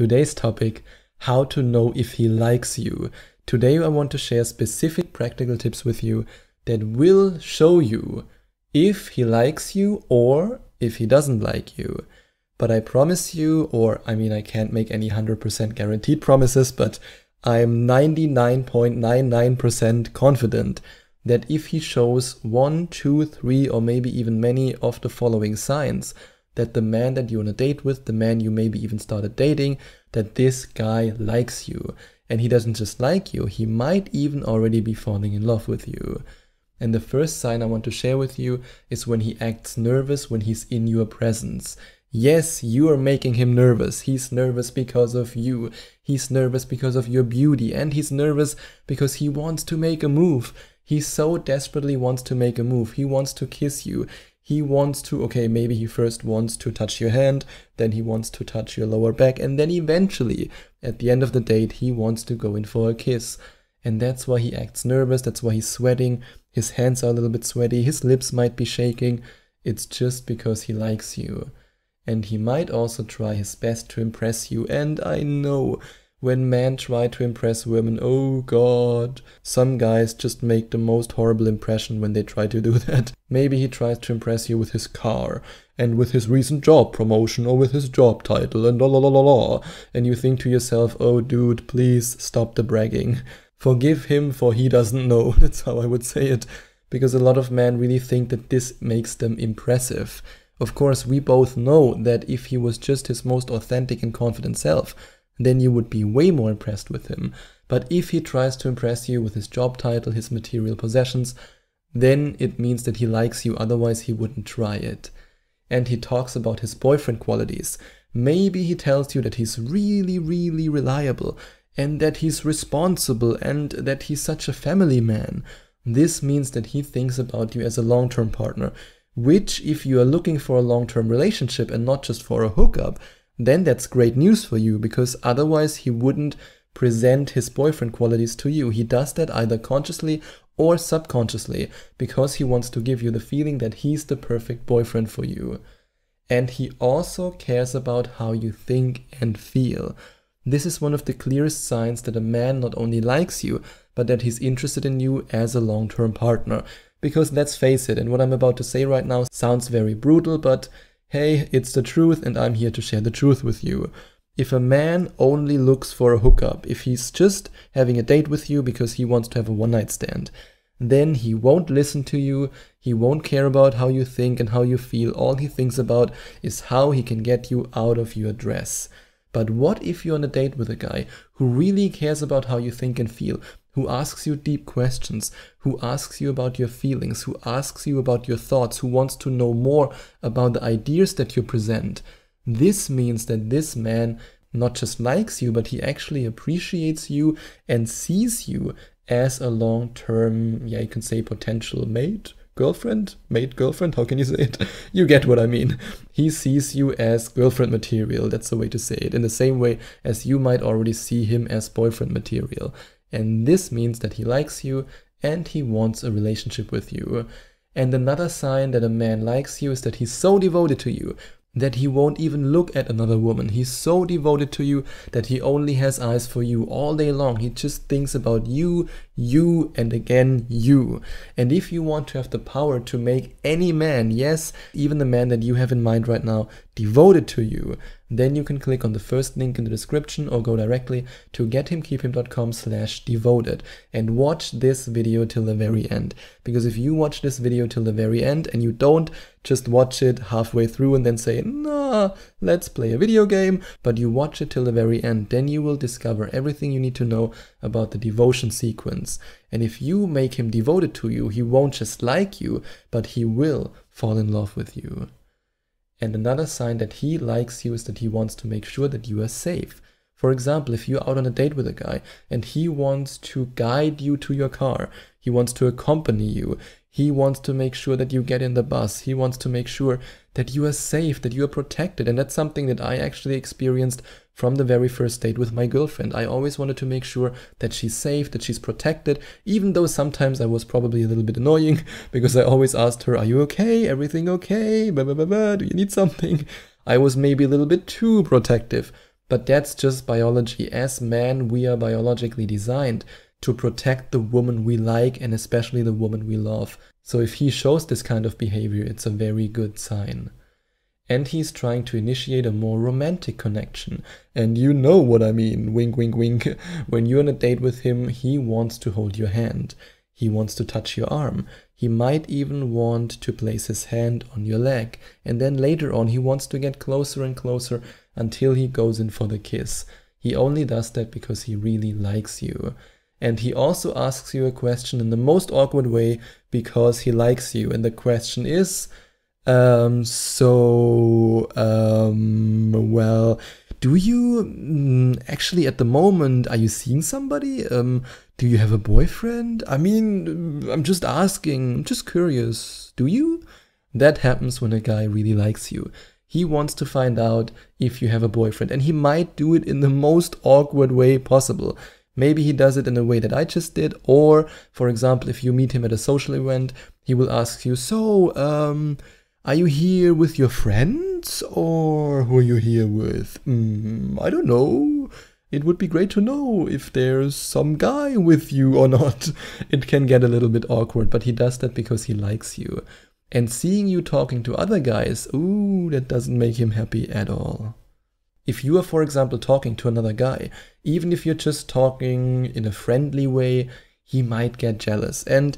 Today's topic, how to know if he likes you. Today I want to share specific practical tips with you that will show you if he likes you or if he doesn't like you. But I promise you, I can't make any 100% guaranteed promises, but I'm 99.99% confident that if he shows 1, 2, 3, or maybe even many of the following signs, that the man that you're on a date with, the man you maybe even started dating, that this guy likes you. And he doesn't just like you, he might even already be falling in love with you. And the first sign I want to share with you is when he acts nervous when he's in your presence. Yes, you are making him nervous. He's nervous because of you. He's nervous because of your beauty. And he's nervous because he wants to make a move. He so desperately wants to make a move. He wants to kiss you. He wants to, maybe he first wants to touch your hand, then he wants to touch your lower back, and then eventually, at the end of the date, he wants to go in for a kiss. And that's why he acts nervous, that's why he's sweating, his hands are a little bit sweaty, his lips might be shaking. It's just because he likes you. And he might also try his best to impress you, and I know when men try to impress women, oh god, some guys just make the most horrible impression when they try to do that. Maybe he tries to impress you with his car, and with his recent job promotion, or with his job title, and la la la la la. And you think to yourself, oh dude, please stop the bragging. Forgive him for he doesn't know, that's how I would say it. Because a lot of men really think that this makes them impressive. Of course, we both know that if he was just his most authentic and confident self, then you would be way more impressed with him. But if he tries to impress you with his job title, his material possessions, then it means that he likes you, otherwise he wouldn't try it. And he talks about his boyfriend qualities. Maybe he tells you that he's really, really reliable, and that he's responsible, and that he's such a family man. This means that he thinks about you as a long-term partner, which, if you are looking for a long-term relationship and not just for a hookup, then that's great news for you, because otherwise he wouldn't present his boyfriend qualities to you. He does that either consciously or subconsciously, because he wants to give you the feeling that he's the perfect boyfriend for you. And he also cares about how you think and feel. This is one of the clearest signs that a man not only likes you, but that he's interested in you as a long-term partner. Because let's face it, and what I'm about to say right now sounds very brutal, but hey, it's the truth and I'm here to share the truth with you. If a man only looks for a hookup, if he's just having a date with you because he wants to have a one-night stand, then he won't listen to you, he won't care about how you think and how you feel, all he thinks about is how he can get you out of your dress. But what if you're on a date with a guy who really cares about how you think and feel, who asks you deep questions, who asks you about your feelings, who asks you about your thoughts, who wants to know more about the ideas that you present? This means that this man not just likes you, but he actually appreciates you and sees you as a long-term, you can say potential mate. Mate girlfriend, how can you say it? You get what I mean. He sees you as girlfriend material, that's the way to say it, in the same way as you might already see him as boyfriend material. And this means that he likes you and he wants a relationship with you. And another sign that a man likes you is that he's so devoted to you that he won't even look at another woman. He's so devoted to you that he only has eyes for you all day long. He just thinks about you, you, and again you. And if you want to have the power to make any man, yes, even the man that you have in mind right now, devoted to you, then you can click on the first link in the description or go directly to gethimkeephim.com/devoted and watch this video till the very end. Because if you watch this video till the very end and you don't just watch it halfway through and then say, nah, let's play a video game, but you watch it till the very end, then you will discover everything you need to know about the devotion sequence. And if you make him devoted to you, he won't just like you, but he will fall in love with you. And another sign that he likes you is that he wants to make sure that you are safe. For example, if you're out on a date with a guy and he wants to guide you to your car, he wants to accompany you, he wants to make sure that you get in the bus, he wants to make sure that you are safe, that you are protected. And that's something that I actually experienced from the very first date with my girlfriend. I always wanted to make sure that she's safe, that she's protected, even though sometimes I was probably a little bit annoying because I always asked her, are you okay? Everything okay? Blah, blah, blah, blah. Do you need something? I was maybe a little bit too protective. But that's just biology. As men, we are biologically designed to protect the woman we like and especially the woman we love. So if he shows this kind of behavior, it's a very good sign. And he's trying to initiate a more romantic connection. And you know what I mean, wink, wink, wink. When you're on a date with him, he wants to hold your hand. He wants to touch your arm. He might even want to place his hand on your leg. And then later on, he wants to get closer and closer until he goes in for the kiss. He only does that because he really likes you. And he also asks you a question in the most awkward way because he likes you. And the question is, well, do you, actually at the moment, are you seeing somebody? Do you have a boyfriend? I mean, I'm just asking, I'm just curious, do you? That happens when a guy really likes you. He wants to find out if you have a boyfriend, and he might do it in the most awkward way possible. Maybe he does it in a way that I just did, or, for example, if you meet him at a social event, he will ask you, so, are you here with your friends, or who are you here with? I don't know. It would be great to know if there's some guy with you or not. It can get a little bit awkward, but he does that because he likes you. And seeing you talking to other guys, ooh, that doesn't make him happy at all. If you are, for example, talking to another guy, even if you're just talking in a friendly way, he might get jealous. And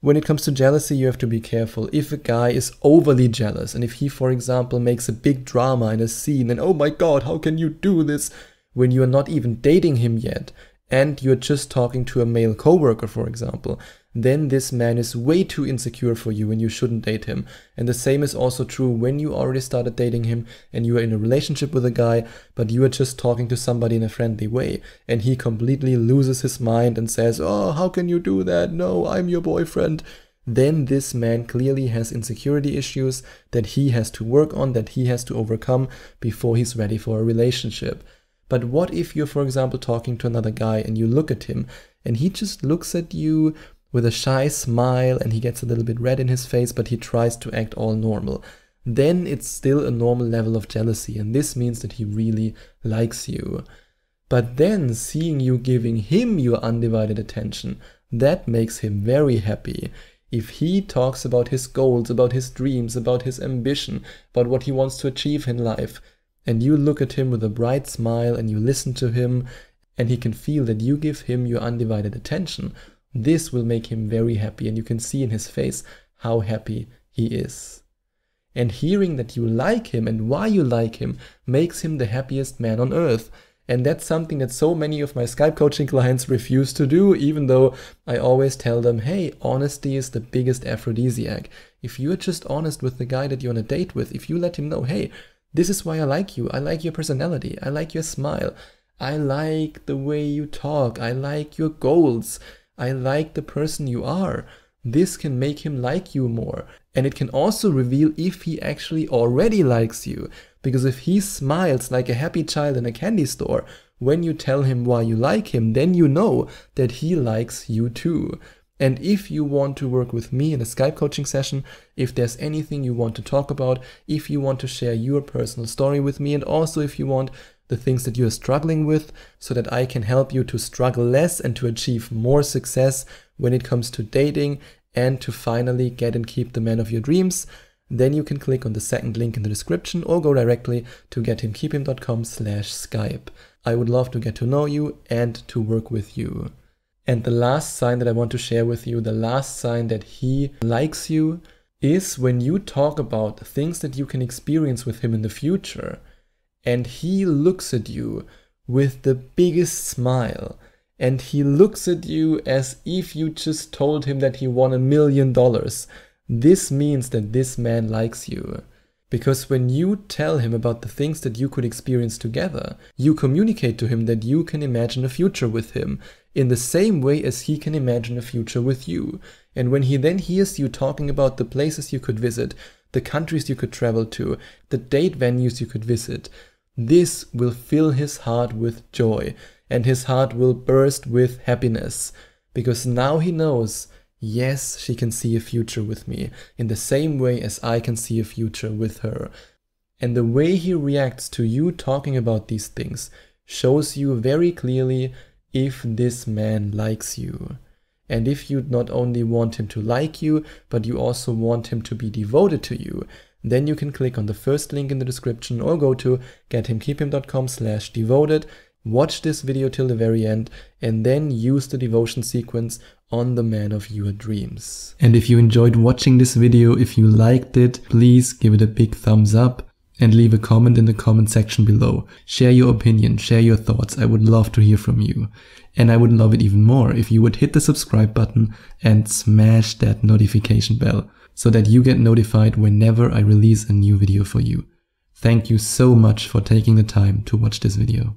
when it comes to jealousy, you have to be careful. If a guy is overly jealous, and if he, for example, makes a big drama in a scene, and oh my god, how can you do this, when you're not even dating him yet, and you're just talking to a male coworker, for example, then this man is way too insecure for you and you shouldn't date him. And the same is also true when you already started dating him and you are in a relationship with a guy, but you are just talking to somebody in a friendly way, and he completely loses his mind and says, oh, how can you do that? No, I'm your boyfriend. Then this man clearly has insecurity issues that he has to work on, that he has to overcome before he's ready for a relationship. But what if you're, for example, talking to another guy and you look at him and he just looks at you with a shy smile and he gets a little bit red in his face, but he tries to act all normal? Then it's still a normal level of jealousy, and this means that he really likes you. But then seeing you giving him your undivided attention, that makes him very happy. If he talks about his goals, about his dreams, about his ambition, about what he wants to achieve in life, and you look at him with a bright smile and you listen to him, and he can feel that you give him your undivided attention, this will make him very happy, and you can see in his face how happy he is. And hearing that you like him and why you like him makes him the happiest man on earth. And that's something that so many of my Skype coaching clients refuse to do, even though I always tell them, hey, honesty is the biggest aphrodisiac. If you're just honest with the guy that you're on a date with, if you let him know, hey, this is why I like you. I like your personality. I like your smile. I like the way you talk. I like your goals. I like the person you are. This can make him like you more. And it can also reveal if he actually already likes you. Because if he smiles like a happy child in a candy store, when you tell him why you like him, then you know that he likes you too. And if you want to work with me in a Skype coaching session, if there's anything you want to talk about, if you want to share your personal story with me, and also if you want the things that you're struggling with so that I can help you to struggle less and to achieve more success when it comes to dating and to finally get and keep the man of your dreams, then you can click on the second link in the description or go directly to gethimkeephim.com/Skype. I would love to get to know you and to work with you. And the last sign that I want to share with you, the last sign that he likes you, is when you talk about things that you can experience with him in the future, and he looks at you with the biggest smile, and he looks at you as if you just told him that he won $1 million. This means that this man likes you. Because when you tell him about the things that you could experience together, you communicate to him that you can imagine a future with him, in the same way as he can imagine a future with you. And when he then hears you talking about the places you could visit, the countries you could travel to, the date venues you could visit, this will fill his heart with joy, and his heart will burst with happiness. Because now he knows, yes, she can see a future with me, in the same way as I can see a future with her. And the way he reacts to you talking about these things shows you very clearly if this man likes you. And if you not only want him to like you, but you also want him to be devoted to you, then you can click on the first link in the description or go to gethimkeephim.com/devoted, watch this video till the very end, and then use the devotion sequence on the man of your dreams. And if you enjoyed watching this video, if you liked it, please give it a big thumbs up and leave a comment in the comment section below. Share your opinion, share your thoughts. I would love to hear from you. And I would love it even more if you would hit the subscribe button and smash that notification bell so that you get notified whenever I release a new video for you. Thank you so much for taking the time to watch this video.